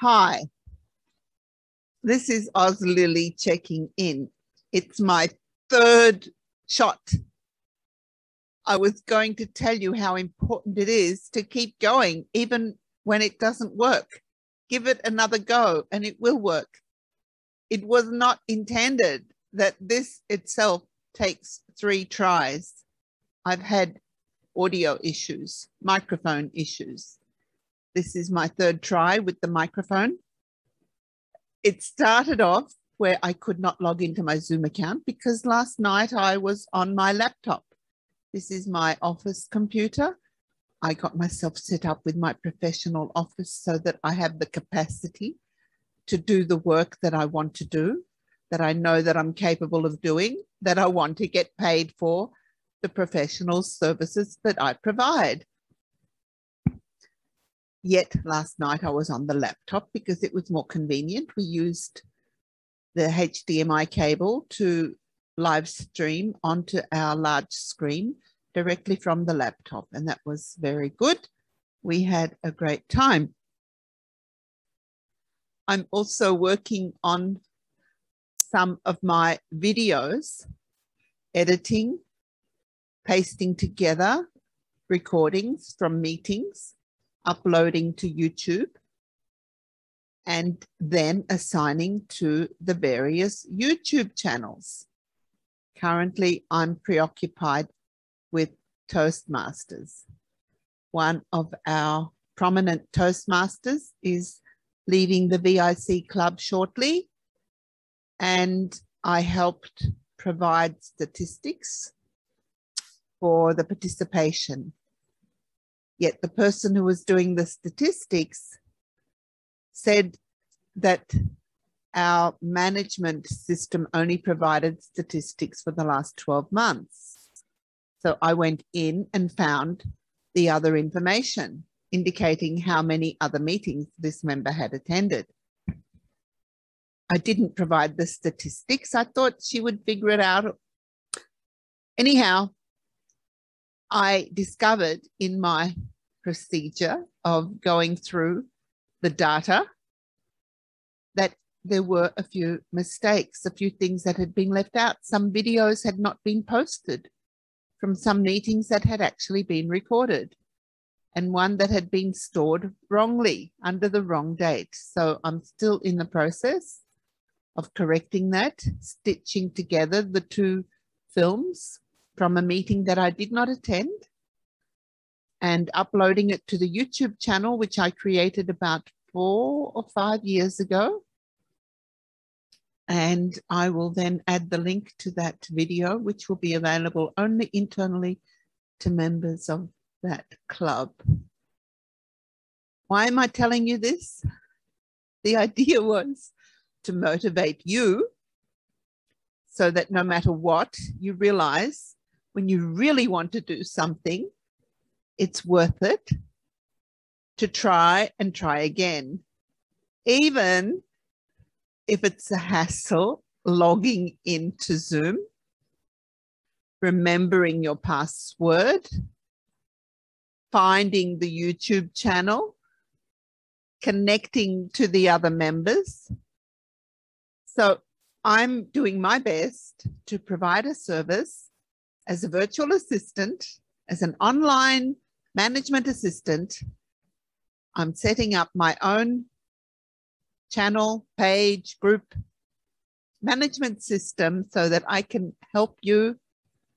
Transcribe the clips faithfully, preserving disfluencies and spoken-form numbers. Hi, this is Oz Lily checking in. It's my third shot. I was going to tell you how important it is to keep going, even when it doesn't work. Give it another go and it will work. It was not intended that this itself takes three tries. I've had audio issues, microphone issues. This is my third try with the microphone. It started off where I could not log into my Zoom account because last night I was on my laptop. This is my office computer. I got myself set up with my professional office so that I have the capacity to do the work that I want to do, that I know that I'm capable of doing, that I want to get paid for, the professional services that I provide. Yet last night I was on the laptop because it was more convenient. We used the H D M I cable to live stream onto our large screen directly from the laptop, and that was very good. We had a great time. I'm also working on some of my videos, editing, pasting together recordings from meetings, uploading to YouTube, and then assigning to the various YouTube channels. Currently, I'm preoccupied with Toastmasters. One of our prominent Toastmasters is leaving the V I C club shortly, and I helped provide statistics for the participation. Yet the person who was doing the statistics said that our management system only provided statistics for the last twelve months. So I went in and found the other information indicating how many other meetings this member had attended. I didn't provide the statistics. I thought she would figure it out. Anyhow, I discovered in my procedure of going through the data that there were a few mistakes, a few things that had been left out. Some videos had not been posted from some meetings that had actually been recorded, and one that had been stored wrongly under the wrong date. So I'm still in the process of correcting that, stitching together the two films from a meeting that I did not attend and uploading it to the YouTube channel, which I created about four or five years ago. And I will then add the link to that video, which will be available only internally to members of that club. Why am I telling you this? The idea was to motivate you so that no matter what, you realize when you really want to do something, it's worth it to try and try again. Even if it's a hassle logging into Zoom, remembering your password, finding the YouTube channel, connecting to the other members. So I'm doing my best to provide a service as a virtual assistant, as an online management assistant. I'm setting up my own channel, page, group management system so that I can help you,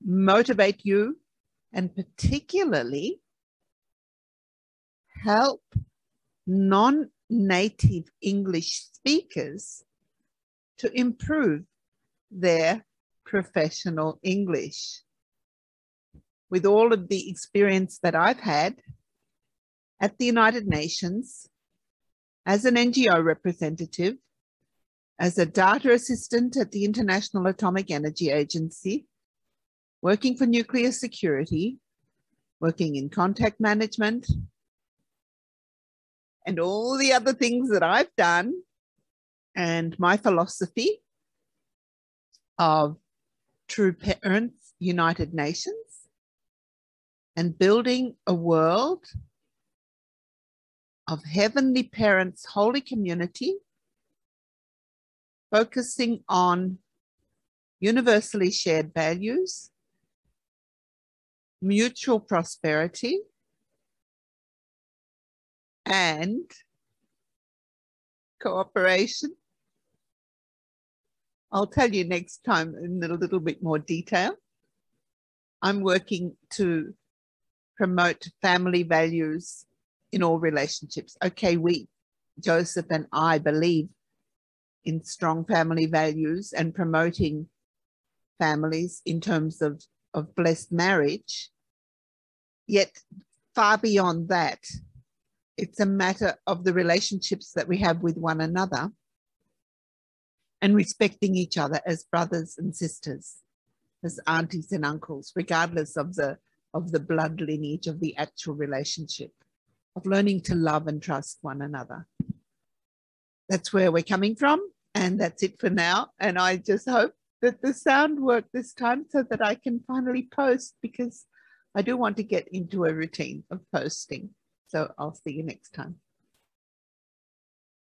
motivate you, and particularly help non-native English speakers to improve their professional English. With all of the experience that I've had at the United Nations, as an N G O representative, as a data assistant at the International Atomic Energy Agency, working for nuclear security, working in contact management, and all the other things that I've done, and my philosophy of True Parents, United Nations, and building a world of Heavenly Parents' Holy Community, focusing on universally shared values, mutual prosperity, and cooperation. I'll tell you next time in a little bit more detail. I'm working to promote family values in all relationships. Okay, we, Joseph and I, believe in strong family values and promoting families in terms of, of blessed marriage. Yet far beyond that, it's a matter of the relationships that we have with one another and respecting each other as brothers and sisters, as aunties and uncles, regardless of the, of the blood lineage of the actual relationship, of learning to love and trust one another. That's where we're coming from, and that's it for now. And I just hope that the sound worked this time so that I can finally post, because I do want to get into a routine of posting. So I'll see you next time.